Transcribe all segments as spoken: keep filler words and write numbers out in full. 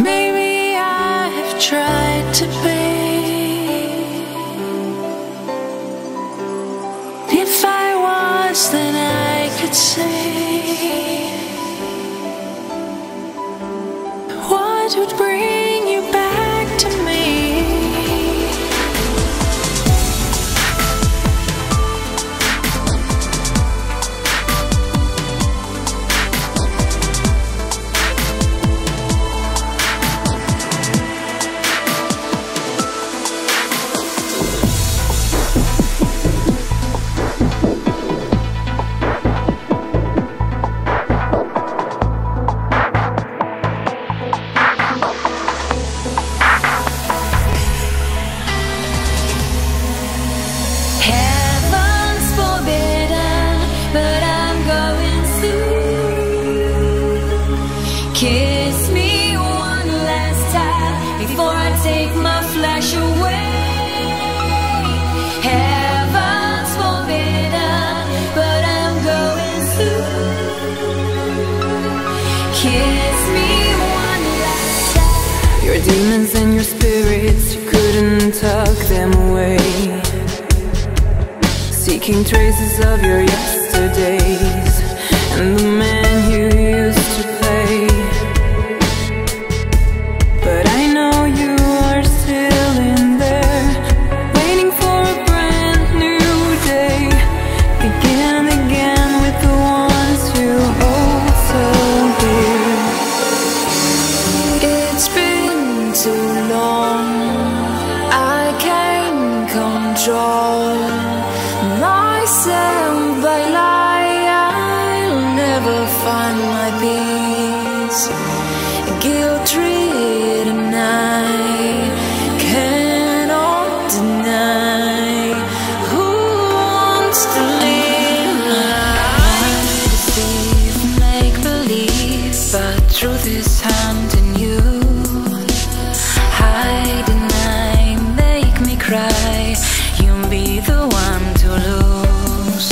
Maybe I have tried to be. If I was, then I could say, what would bring you back to me? Kiss me one last time before I take my flesh away. Heaven's forbidden, but I'm going soon. Kiss me one last time. Your demons and your spirits, you couldn't tuck them away. Seeking traces of your yesterdays and the man you used to play. Myself, I lie, I'll never find my peace. Guilt-ridden, I cannot deny. Who wants to live life? Deceive, make believe, but truth is hand in you. I deny, make me cry. You'll be the one to lose.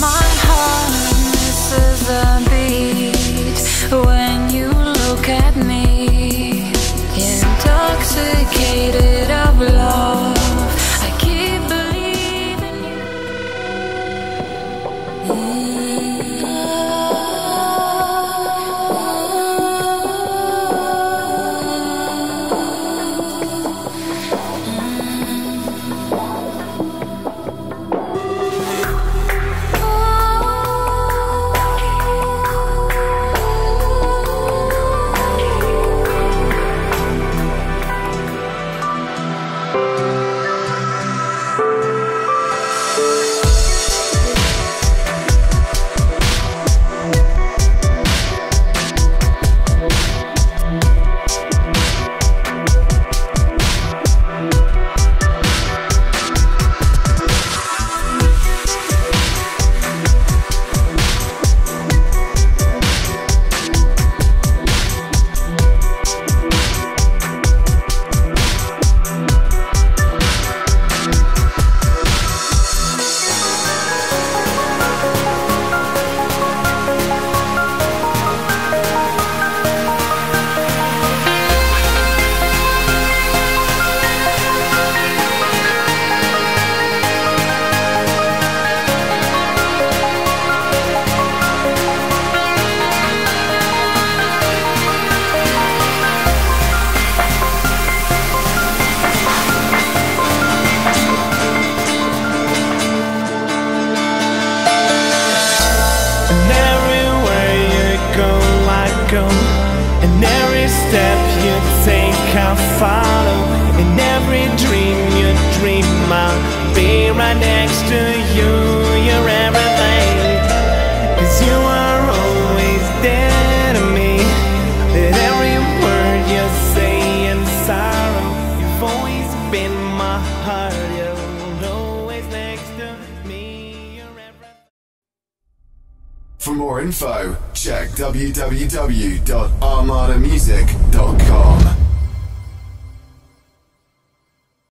My heart misses a beat when you look at me. Intoxicated of love, I keep believing I follow. In every dream you dream, I'll be right next to you. You're everything, 'cause you are always there to me. That every word you say in sorrow, you've always been my heart. You're always next to me. You're everything. For more info, check w w w dot armada music dot com.